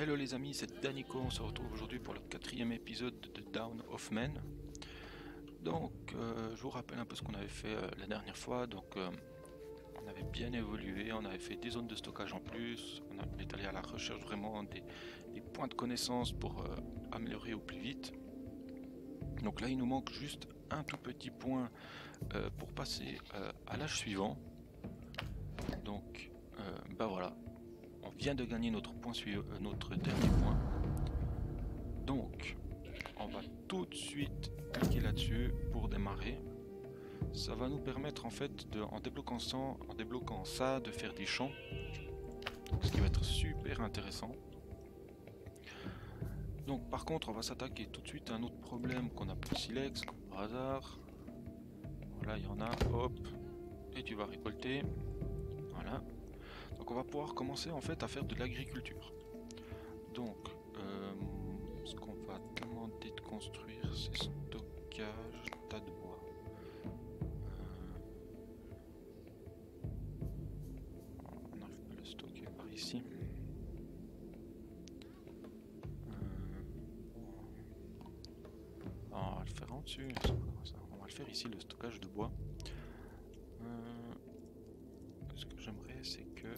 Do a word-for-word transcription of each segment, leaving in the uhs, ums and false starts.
Hello les amis, c'est Danico, on se retrouve aujourd'hui pour le quatrième épisode de Dawn of Man. Donc euh, je vous rappelle un peu ce qu'on avait fait euh, la dernière fois. Donc euh, on avait bien évolué, on avait fait des zones de stockage en plus, on est allé à la recherche vraiment des, des points de connaissance pour euh, améliorer au plus vite. Donc là il nous manque juste un tout petit point euh, pour passer euh, à l'âge suivant. Donc euh, bah voilà. On vient de gagner notre, point, notre dernier point. Donc, on va tout de suite cliquer là-dessus pour démarrer. Ça va nous permettre en fait, de, en, débloquant ça, en débloquant ça, de faire des champs. Ce qui va être super intéressant. Donc par contre, on va s'attaquer tout de suite à un autre problème qu'on appelle silex, comme par hasard. Voilà, il y en a, hop. Et tu vas récolter. Voilà. Donc on va pouvoir commencer en fait à faire de l'agriculture. Donc euh, ce qu'on va demander de construire, c'est stockage, tas de bois. Euh, on n'arrive pas à le stocker par ici. Euh, on va le faire en dessus, on va le faire ici, le stockage de bois. Euh, ce que j'aimerais c'est que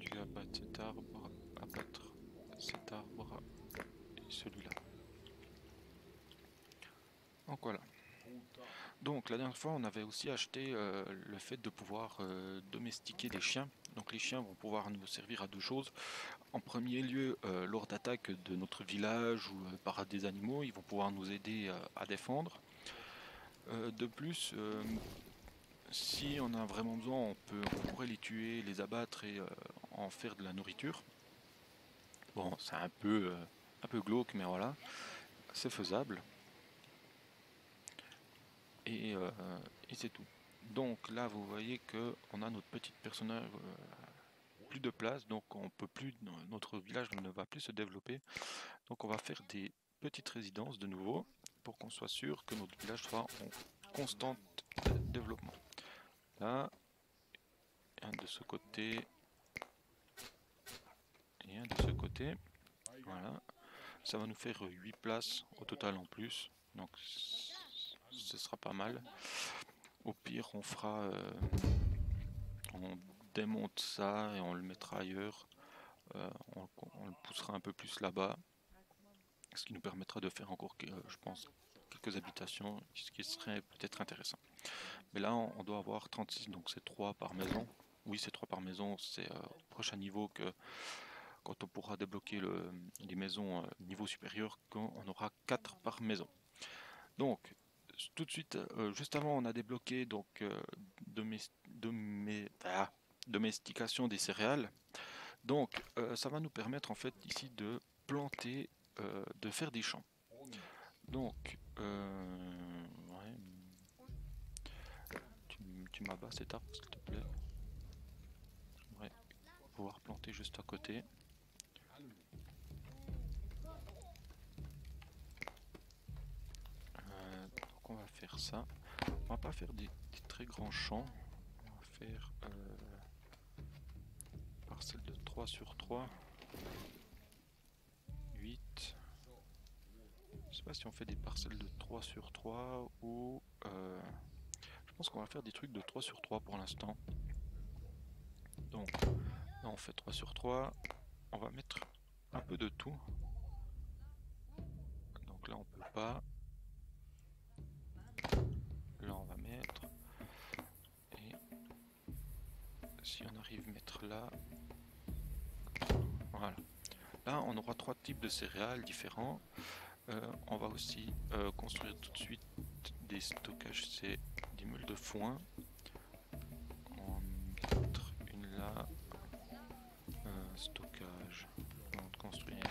tu abattes cet arbre, abattre cet arbre et celui-là. Donc voilà. Donc la dernière fois on avait aussi acheté euh, le fait de pouvoir euh, domestiquer des chiens. Donc les chiens vont pouvoir nous servir à deux choses. En premier lieu, euh, lors d'attaques de notre village ou euh, par des animaux, ils vont pouvoir nous aider euh, à défendre. Euh, de plus, euh, si on a vraiment besoin, on, peut, on pourrait les tuer, les abattre et euh, en faire de la nourriture. Bon, c'est un peu, euh, un peu glauque, mais voilà, c'est faisable. Et, euh, et c'est tout. Donc là, vous voyez qu'on a notre petit personnage, euh, plus de place, donc on peut plus, notre village ne va plus se développer. Donc on va faire des petites résidences de nouveau, pour qu'on soit sûr que notre village soit en constant développement. Là, un de ce côté et un de ce côté. Voilà, ça va nous faire huit places au total en plus, donc ce sera pas mal. Au pire, on fera euh, on démonte ça et on le mettra ailleurs, euh, on, on le poussera un peu plus là-bas, ce qui nous permettra de faire encore, euh, je pense, quelques habitations, ce qui serait peut-être intéressant. Mais là on doit avoir trente-six, donc c'est trois par maison. Oui, c'est trois par maison, c'est euh, au prochain niveau, que quand on pourra débloquer le, les maisons euh, niveau supérieur, quand on aura quatre par maison. Donc tout de suite, euh, juste avant, on a débloqué donc euh, domest domest ah, domestication des céréales. Donc euh, ça va nous permettre en fait ici de planter, euh, de faire des champs. Donc Euh, ouais. Tu, tu m'abats cet arbre s'il te plaît. J'aimerais pouvoir planter juste à côté. Euh, donc on va faire ça. On va pas faire des, des très grands champs. On va faire euh, parcelle de trois sur trois. huit. Je sais pas si on fait des parcelles de trois sur trois ou euh, je pense qu'on va faire des trucs de trois sur trois pour l'instant. Donc là on fait trois sur trois, on va mettre un peu de tout. Donc là on peut pas, là on va mettre, et si on arrive à mettre là, voilà, là on aura trois types de céréales différents. Euh, on va aussi euh, construire tout de suite des stockages, c'est des meules de foin. On va mettre une là, un stockage, on va construire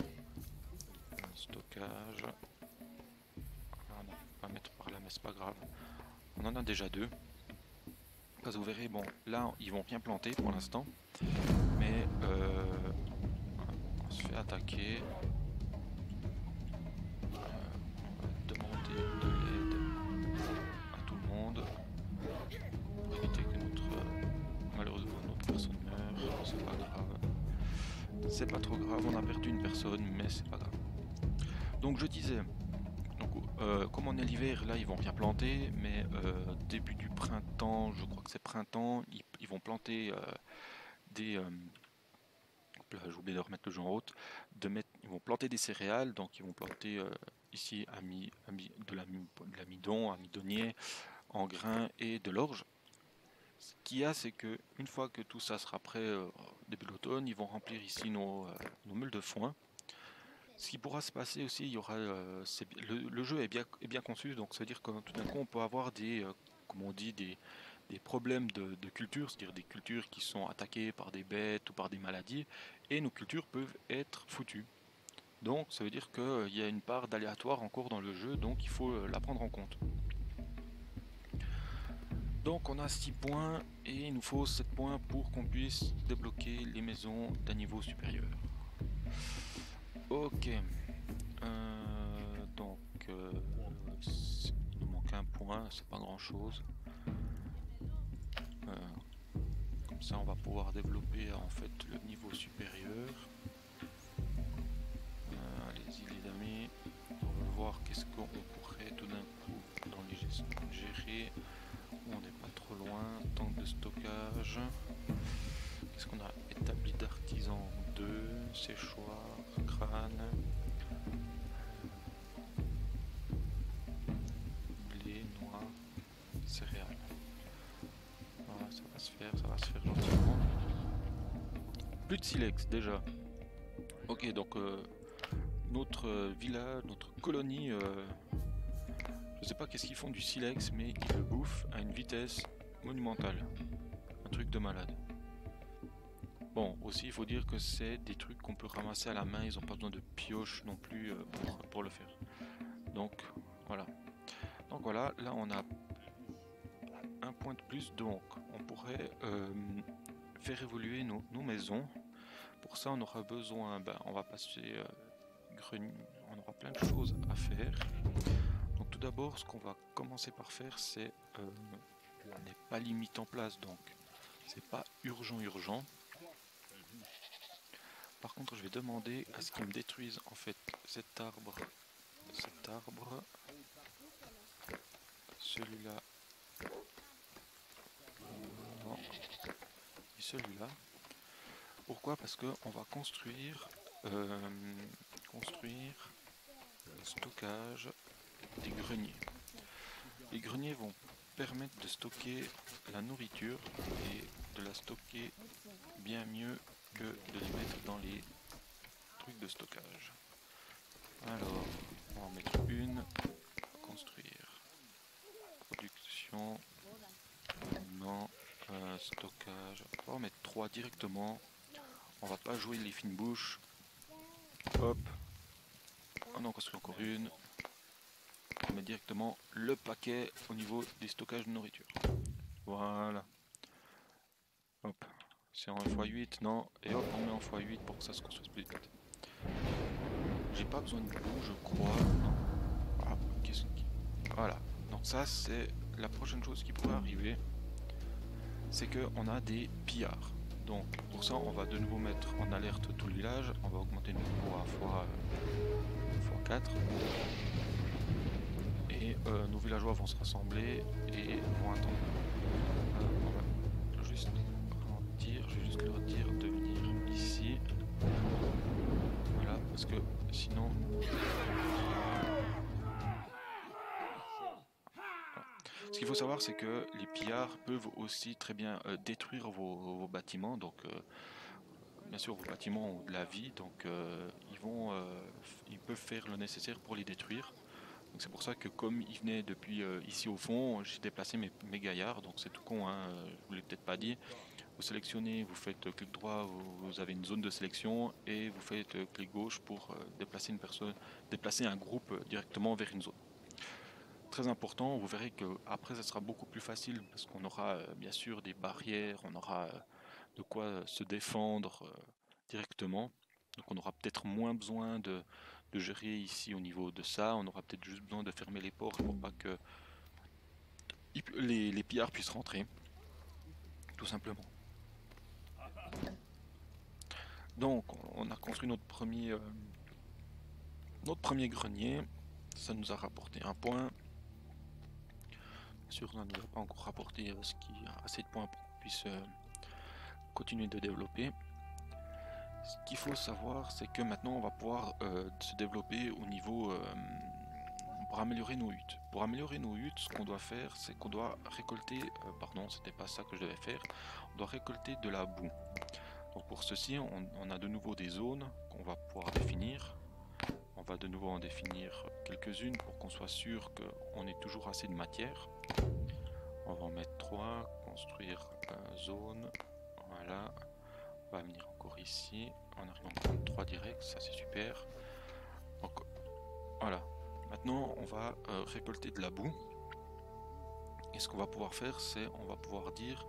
un stockage. Ah, non, on va mettre par là, mais c'est pas grave, on en a déjà deux. Parce que vous verrez, bon là ils vont bien planter pour l'instant, mais euh, on se fait attaquer. Que notre, malheureusement notre personne meurt, c'est pas grave. c'est pas trop grave, on a perdu une personne, mais c'est pas grave. Donc je disais, donc, euh, comme on est l'hiver, là ils vont rien planter, mais euh, début du printemps, je crois que c'est printemps, ils, ils vont planter euh, des... Euh, j'ai oublié de remettre le jeu en haute, de mettre, ils vont planter des céréales, donc ils vont planter euh, ici ami, ami, de l'amidon, amidonnier, en grains et de l'orge. Ce qu'il y a, c'est que une fois que tout ça sera prêt, euh, début de l'automne, ils vont remplir ici nos, euh, nos meules de foin. Ce qui pourra se passer aussi, il y aura, euh, le, le jeu est bien, est bien conçu, donc ça veut dire que tout d'un coup on peut avoir des, euh, comme on dit, des, des problèmes de, de culture, c'est-à-dire des cultures qui sont attaquées par des bêtes ou par des maladies, et nos cultures peuvent être foutues. Donc ça veut dire qu'il euh, y a une part d'aléatoire encore dans le jeu, donc il faut euh, la prendre en compte. Donc on a six points et il nous faut sept points pour qu'on puisse débloquer les maisons d'un niveau supérieur. Ok, euh, donc euh, il nous manque un point, c'est pas grand chose. Euh, comme ça on va pouvoir développer en fait le niveau supérieur. Euh, allez-y les amis, on va voir qu'est-ce qu'on pourrait tout d'un coup dans les gestions gérer. On n'est pas trop loin, tank de stockage, qu'est-ce qu'on a, établi d'artisan deux, séchoir, crâne, blé, noix, céréales. Voilà, ça va se faire, ça va se faire gentiment. Plus de silex déjà. Ok, donc euh, notre village, notre colonie... Euh, Je sais pas qu'est-ce qu'ils font du silex, mais ils le bouffent à une vitesse monumentale. Un truc de malade. Bon, aussi il faut dire que c'est des trucs qu'on peut ramasser à la main, ils n'ont pas besoin de pioche non plus pour, pour le faire. Donc voilà. Donc voilà, là on a un point de plus, donc on pourrait euh, faire évoluer nos, nos maisons. Pour ça on aura besoin, ben, on va passer euh, grenier, on aura plein de choses à faire. Tout d'abord, ce qu'on va commencer par faire, c'est euh, on n'est pas limite en place, donc c'est pas urgent urgent. Par contre, je vais demander à ce qu'ils me détruisent en fait cet arbre, cet arbre, celui-là, et celui-là. Pourquoi? Parce que on va construire, euh, construire le stockage. Des greniers. Les greniers vont permettre de stocker la nourriture et de la stocker bien mieux que de les mettre dans les trucs de stockage. Alors, on va en mettre une, construire, production, non, euh, stockage, on va en mettre trois directement, on va pas jouer les fines bouches, hop, on en construit encore une. Met directement le paquet au niveau des stockages de nourriture. Voilà. Hop. C'est en fois huit, non. Et hop, on met en fois huit pour que ça se construise plus vite. J'ai pas besoin de boue, je crois. Ah, qu'est-ce que... Voilà. Donc ça, c'est la prochaine chose qui pourrait arriver. C'est que on a des pillards. Donc pour ça, on va de nouveau mettre en alerte tout le village. On va augmenter notre niveau à fois quatre. Et euh, nos villageois vont se rassembler et vont attendre. Euh, on va juste dire, je vais juste leur dire de venir ici. Voilà, parce que sinon. Voilà. Ce qu'il faut savoir, c'est que les pillards peuvent aussi très bien euh, détruire vos, vos bâtiments. Donc, euh, bien sûr, vos bâtiments ont de la vie, donc euh, ils vont, euh, ils peuvent faire le nécessaire pour les détruire. Donc c'est pour ça que comme il venait depuis euh, ici au fond, j'ai déplacé mes, mes gaillards, donc c'est tout con, hein, euh, je vous l'ai peut-être pas dit. Vous sélectionnez, vous faites euh, clic droit, vous, vous avez une zone de sélection et vous faites euh, clic gauche pour euh, déplacer une personne, déplacer un groupe euh, directement vers une zone. Très important, vous verrez qu'après ça sera beaucoup plus facile parce qu'on aura euh, bien sûr des barrières, on aura euh, de quoi euh, se défendre euh, directement. Donc on aura peut-être moins besoin de, de gérer ici au niveau de ça, on aura peut-être juste besoin de fermer les portes pour pas que les, les pillards puissent rentrer, tout simplement. Donc construit notre premier, euh, notre premier grenier. Ça nous a rapporté un point. Bien sûr, on n'a pas encore rapporté euh, ce qui a assez de points pour qu'on puisse euh, continuer de développer. Ce qu'il faut savoir, c'est que maintenant on va pouvoir euh, se développer au niveau euh, pour améliorer nos huttes. Pour améliorer nos huttes, ce qu'on doit faire, c'est qu'on doit récolter, euh, pardon, c'était pas ça que je devais faire, on doit récolter de la boue. Donc pour ceci, on, on a de nouveau des zones qu'on va pouvoir définir. On va de nouveau en définir quelques-unes pour qu'on soit sûr qu'on ait toujours assez de matière. On va en mettre trois, construire euh, zone, voilà. On va venir encore ici, on arrive en trente-trois direct, ça c'est super. Donc voilà, maintenant on va euh, récolter de la boue. Et ce qu'on va pouvoir faire, c'est on va pouvoir dire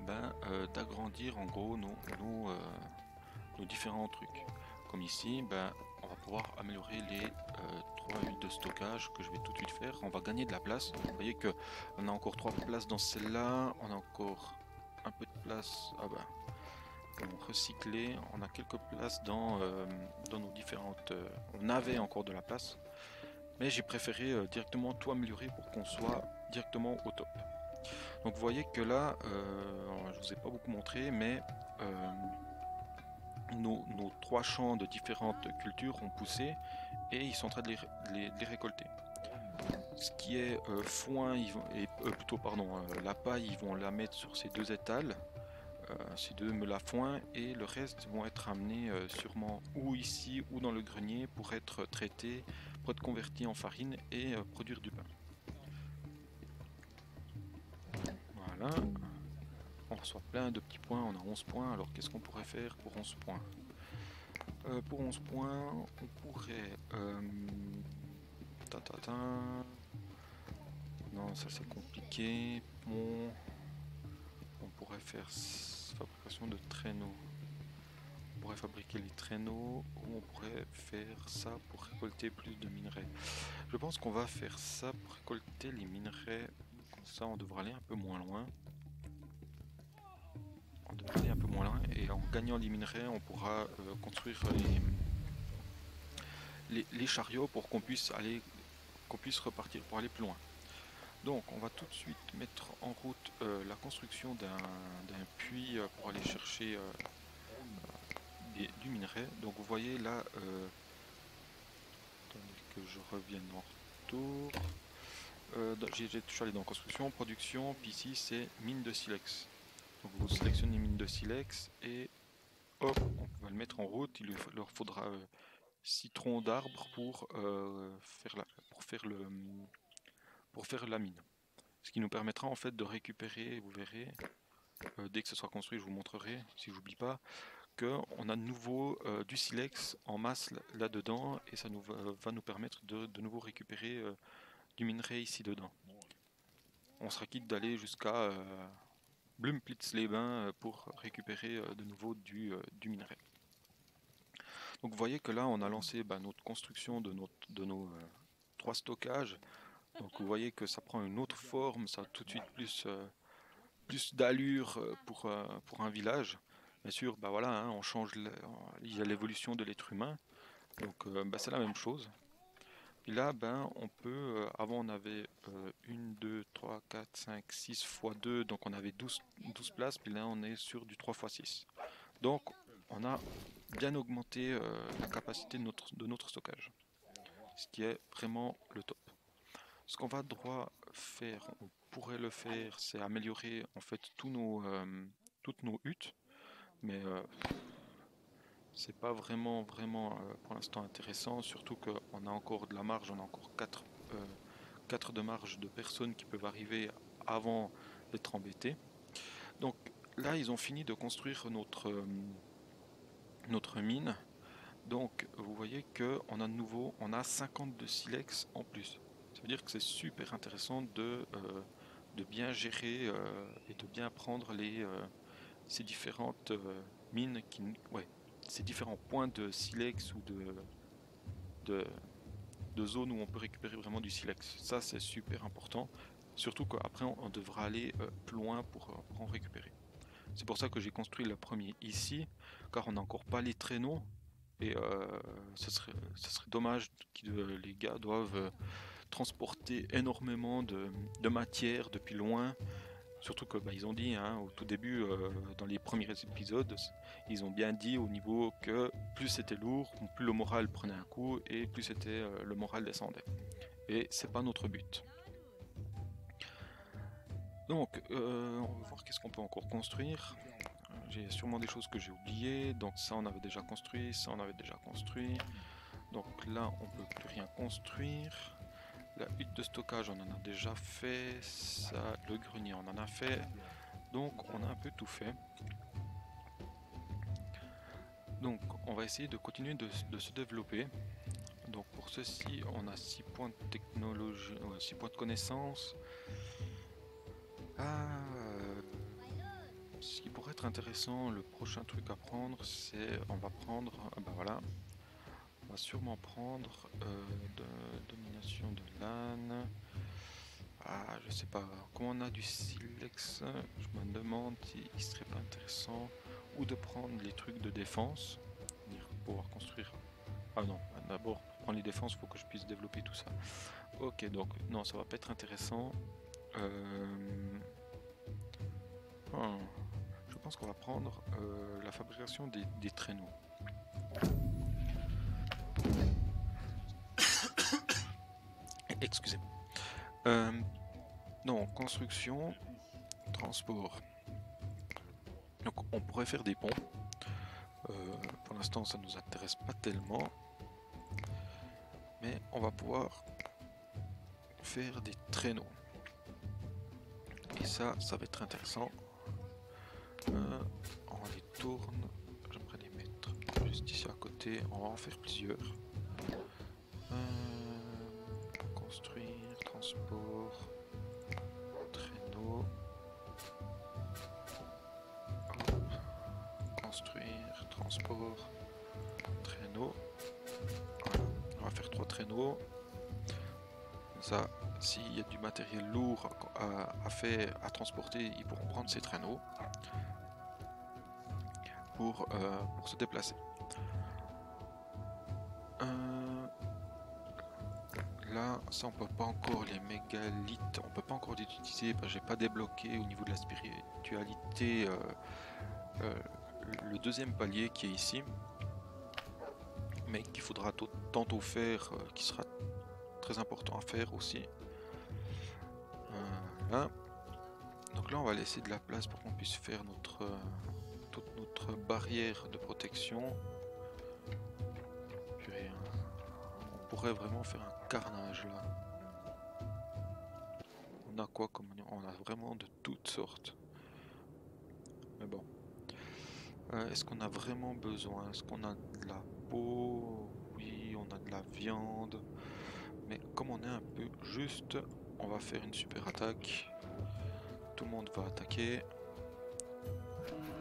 ben, euh, d'agrandir en gros nos, nos, euh, nos différents trucs. Comme ici, ben, on va pouvoir améliorer les euh, trois huttes de stockage que je vais tout de suite faire. On va gagner de la place. Vous voyez que on a encore trois places dans celle-là, on a encore un peu de place. Ah ben. Recycler, on a quelques places dans, euh, dans nos différentes... Euh, on avait encore de la place, mais j'ai préféré euh, directement tout améliorer pour qu'on soit directement au top. Donc vous voyez que là, euh, je vous ai pas beaucoup montré, mais euh, nos, nos trois champs de différentes cultures ont poussé et ils sont en train de les, les, de les récolter. Ce qui est euh, foin, ils vont, et, euh, plutôt pardon, euh, la paille, ils vont la mettre sur ces deux étals. Euh, ces deux me la foin et le reste vont être amenés euh, sûrement ou ici ou dans le grenier pour être traités, pour être convertis en farine et euh, produire du pain. Voilà, on reçoit plein de petits points, on a onze points, alors qu'est-ce qu'on pourrait faire pour onze points? euh, Pour onze points, on pourrait... Euh... Ta -ta -ta. Non, ça c'est compliqué. Bon... On pourrait faire fabrication de traîneaux. On pourrait fabriquer les traîneaux ou on pourrait faire ça pour récolter plus de minerais. Je pense qu'on va faire ça pour récolter les minerais. Comme ça, on devra aller un peu moins loin. On devra aller un peu moins loin et en gagnant les minerais, on pourra euh, construire les, les, les chariots pour qu'on puisse aller, qu'on puisse repartir pour aller plus loin. Donc on va tout de suite mettre en route euh, la construction d'un puits euh, pour aller chercher euh, des, du minerai. Donc vous voyez là, euh, attendez que je revienne en retour, euh, j'ai toujours allé dans construction, production, puis ici c'est mine de silex. Donc vous sélectionnez mine de silex et hop, on va le mettre en route, il leur faudra euh, six troncs d'arbres pour, euh, faire la, pour faire le... pour faire la mine, ce qui nous permettra en fait de récupérer, vous verrez, euh, dès que ce sera construit je vous montrerai, si j'oublie pas, qu'on a de nouveau euh, du silex en masse là-dedans et ça nous va, va nous permettre de, de nouveau récupérer euh, du minerai ici dedans. On sera quitte d'aller jusqu'à euh, Bloemplitz-les-Bains pour récupérer euh, de nouveau du, euh, du minerai. Donc vous voyez que là on a lancé bah, notre construction de, notre, de nos euh, trois stockages. Donc vous voyez que ça prend une autre forme, ça a tout de suite plus, euh, plus d'allure pour, euh, pour un village. Bien sûr, bah voilà, hein, on change le, il y a l'évolution de l'être humain, donc euh, bah, c'est la même chose. Et là, ben, on peut, euh, avant on avait euh, un, deux, trois, quatre, cinq, six fois deux, donc on avait douze, douze places, puis là on est sur du trois fois six. Donc on a bien augmenté euh, la capacité de notre, de notre stockage, ce qui est vraiment le top. Ce qu'on va droit faire, on pourrait le faire, c'est améliorer en fait tous nos, euh, toutes nos huttes, mais euh, c'est pas vraiment vraiment euh, pour l'instant intéressant, surtout qu'on a encore de la marge, on a encore quatre, euh, quatre de marge de personnes qui peuvent arriver avant d'être embêtées. Donc là ils ont fini de construire notre, euh, notre mine, donc vous voyez qu'on a de nouveau, on a cinquante de silex en plus. Ça veut dire que c'est super intéressant de, euh, de bien gérer euh, et de bien prendre les, euh, ces différentes euh, mines, qui, ouais, ces différents points de silex ou de, de, de zones où on peut récupérer vraiment du silex. Ça c'est super important, surtout qu'après on, on devra aller euh, plus loin pour, pour en récupérer. C'est pour ça que j'ai construit le premier ici, car on n'a encore pas les traîneaux. Et euh, ça, serait, ça serait dommage que euh, les gars doivent euh, transporter énormément de, de matière depuis loin. Surtout que bah, ils ont dit hein, au tout début, euh, dans les premiers épisodes, ils ont bien dit au niveau que plus c'était lourd, plus le moral prenait un coup et plus c'était euh, le moral descendait. Et c'est pas notre but. Donc, euh, on va voir qu'est-ce qu'on peut encore construire. J'ai sûrement des choses que j'ai oubliées. Donc ça on avait déjà construit, ça on avait déjà construit. Donc là on peut plus rien construire. La hutte de stockage, on en a déjà fait. Ça, le grenier, on en a fait. Donc, on a un peu tout fait. Donc, on va essayer de continuer de, de se développer. Donc, pour ceci, on a six points de technologie, euh, six points de connaissance. Ah, euh, ce qui pourrait être intéressant, le prochain truc à prendre, c'est on va prendre. Ah ben voilà. On va sûrement prendre euh, de domination de l'âne. Ah, je sais pas. Comment on a du silex, je me demande s'il si serait pas intéressant ou de prendre les trucs de défense pour pouvoir construire. Ah non, d'abord prendre les défenses, faut que je puisse développer tout ça. Ok, donc non, ça va pas être intéressant. Euh... Oh, je pense qu'on va prendre euh, la fabrication des, des traîneaux. Excusez-moi. Euh, non, construction, transport. Donc on pourrait faire des ponts. Euh, pour l'instant ça ne nous intéresse pas tellement. Mais on va pouvoir faire des traîneaux. Et ça, ça va être intéressant. Euh, on les tourne. J'aimerais les mettre juste ici à côté. On va en faire plusieurs. Construire, transport, traîneau, construire, transport, traîneau. Voilà. On va faire trois traîneaux. Ça, s'il y a du matériel lourd à, à, faire, à transporter, ils pourront prendre ces traîneaux pour, euh, pour se déplacer. Là, ça on peut pas encore, les mégalithes, on peut pas encore les utiliser parce que j'ai pas débloqué au niveau de la spiritualité euh, euh, le deuxième palier qui est ici, mais qu'il faudra tôt, tantôt faire, euh, qui sera très important à faire aussi. Euh, là. Donc là on va laisser de la place pour qu'on puisse faire notre euh, toute notre barrière de protection. Purée, hein. On pourrait vraiment faire un carnage là. On a quoi comme on a vraiment de toutes sortes. Mais bon. Euh, Est-ce qu'on a vraiment besoin? Est-ce qu'on a de la peau? Oui, on a de la viande. Mais comme on est un peu juste, on va faire une super attaque. Tout le monde va attaquer.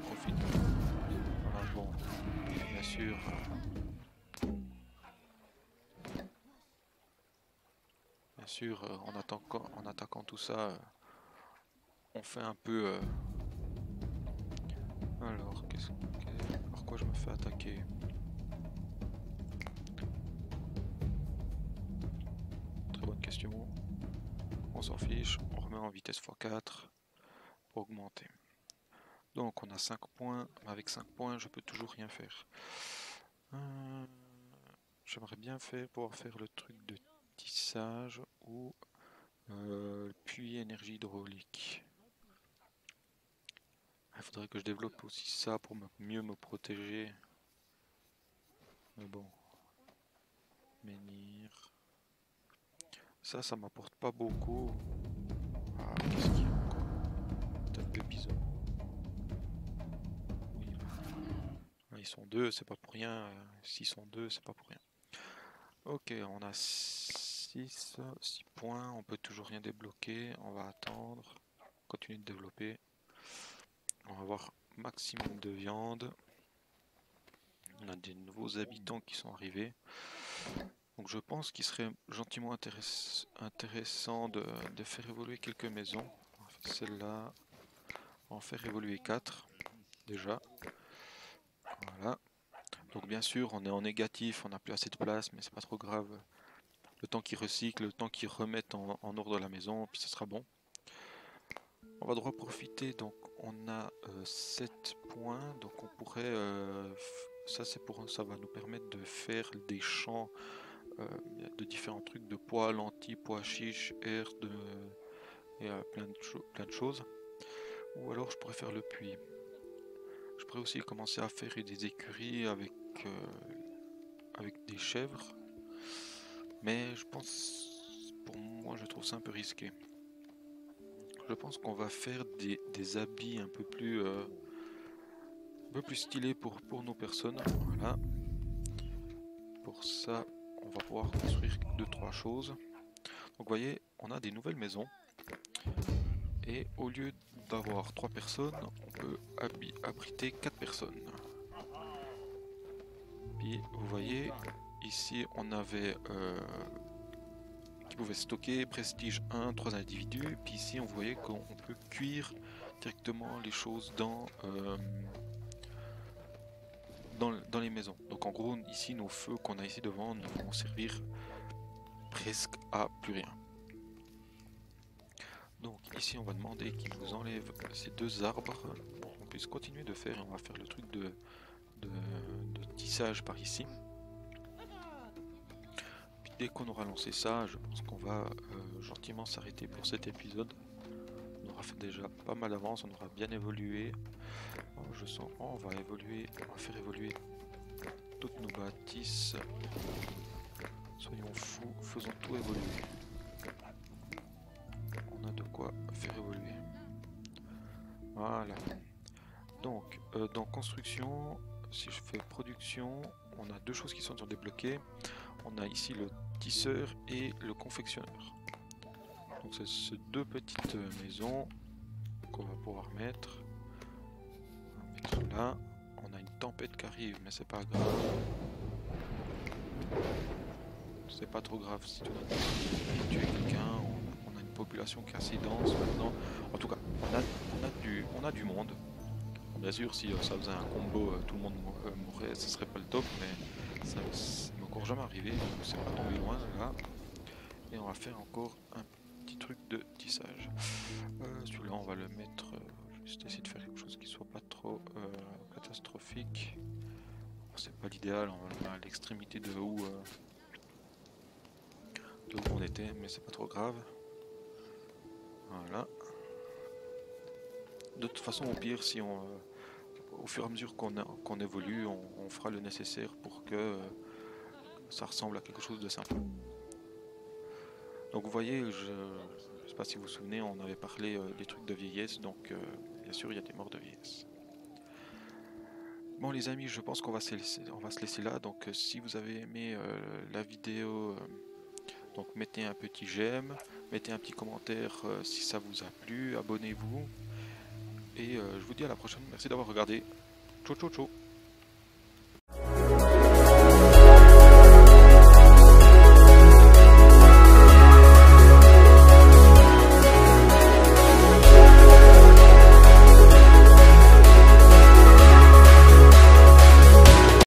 Profite. Voilà, bon. Bien sûr. Bien sûr, en attaquant, en attaquant tout ça, on fait un peu... Euh... Alors, qu'est-ce que... par quoi je me fais attaquer? Très bonne question. On s'en fiche, on remet en vitesse fois quatre pour augmenter. Donc on a cinq points, avec cinq points je peux toujours rien faire. Euh... J'aimerais bien faire pouvoir faire le truc de tissage ou euh, puits énergie hydraulique. Il faudrait que je développe aussi ça pour me, mieux me protéger. Mais bon. Menhir. Ça, ça m'apporte pas beaucoup. Ah, qu'est-ce qu'il y a encore? Tête de bison. Oui. Ah, ils sont deux, c'est pas pour rien. S'ils sont deux, c'est pas pour rien. Ok, on a six points, on peut toujours rien débloquer, on va attendre, continuer de développer, on va avoir maximum de viande, on a des nouveaux habitants qui sont arrivés, donc je pense qu'il serait gentiment intéress intéressant de, de faire évoluer quelques maisons, celle-là, en faire évoluer quatre déjà, voilà. Donc bien sûr, on est en négatif, on n'a plus assez de place, mais c'est pas trop grave. Le temps qu'ils recyclent, le temps qu'ils remettent en, en ordre la maison, puis ça sera bon. On va devoir profiter, donc on a euh, sept points, donc on pourrait, euh, ça c'est pour, ça va nous permettre de faire des champs euh, de différents trucs, de pois, lentilles, pois chiches, air, de, et euh, plein, de plein de choses. Ou alors je pourrais faire le puits. Je pourrais aussi commencer à faire des écuries avec, euh, avec des chèvres, mais je pense, pour moi je trouve ça un peu risqué. Je pense qu'on va faire des, des habits un peu plus, euh, un peu plus stylés pour, pour nos personnes. Voilà. Pour ça, on va pouvoir construire deux trois choses. Donc vous voyez, on a des nouvelles maisons. Et au lieu d'avoir trois personnes, on peut abriter quatre personnes. Puis vous voyez, ici on avait... Euh, qui pouvait stocker, prestige un, trois individus, puis ici on voyait qu'on peut cuire directement les choses dans, euh, dans, dans les maisons. Donc en gros, ici nos feux qu'on a ici devant ne vont servir presque à plus rien. Donc ici on va demander qu'ils nous enlèvent ces deux arbres pour qu'on puisse continuer de faire, et on va faire le truc de, de, de tissage par ici. Dès qu'on aura lancé ça, je pense qu'on va euh, gentiment s'arrêter pour cet épisode. On aura fait déjà pas mal d'avance, on aura bien évolué. Oh, je sens, oh, on va évoluer, on va faire évoluer toutes nos bâtisses. Soyons fous, faisons tout évoluer. On a de quoi faire évoluer. Voilà. Donc, euh, dans construction, si je fais production, on a deux choses qui sont déjà débloquées. On a ici le tisseur et le confectionneur. Donc c'est ces deux petites maisons qu'on va pouvoir mettre. Avec cela, on a une tempête qui arrive, mais c'est pas grave. C'est pas trop grave si tu as tué quelqu'un. On a une population qui est assez dense maintenant. En tout cas, on a, on a, du, on a du monde. Bien sûr, si ça faisait un combo, tout le monde mourrait, ce serait pas le top, mais ça ne m'est encore jamais arrivé, donc c'est pas tombé loin là. Et on va faire encore un petit truc de tissage. Euh, Celui-là, on va le mettre, juste essayer de faire quelque chose qui soit pas trop euh, catastrophique. C'est pas l'idéal, on va le mettre à l'extrémité de où, euh, de où on était, mais c'est pas trop grave. Voilà. De toute façon, au pire, si on, euh, au fur et à mesure qu'on qu'on évolue, on, on fera le nécessaire pour que euh, ça ressemble à quelque chose de sympa. Donc vous voyez, je ne sais pas si vous vous souvenez, on avait parlé euh, des trucs de vieillesse, donc euh, bien sûr il y a des morts de vieillesse. Bon les amis, je pense qu'on va se laisser, on va se laisser là, donc euh, si vous avez aimé euh, la vidéo, euh, donc mettez un petit j'aime, mettez un petit commentaire euh, si ça vous a plu, abonnez-vous. Et euh, je vous dis à la prochaine, merci d'avoir regardé, ciao ciao ciao.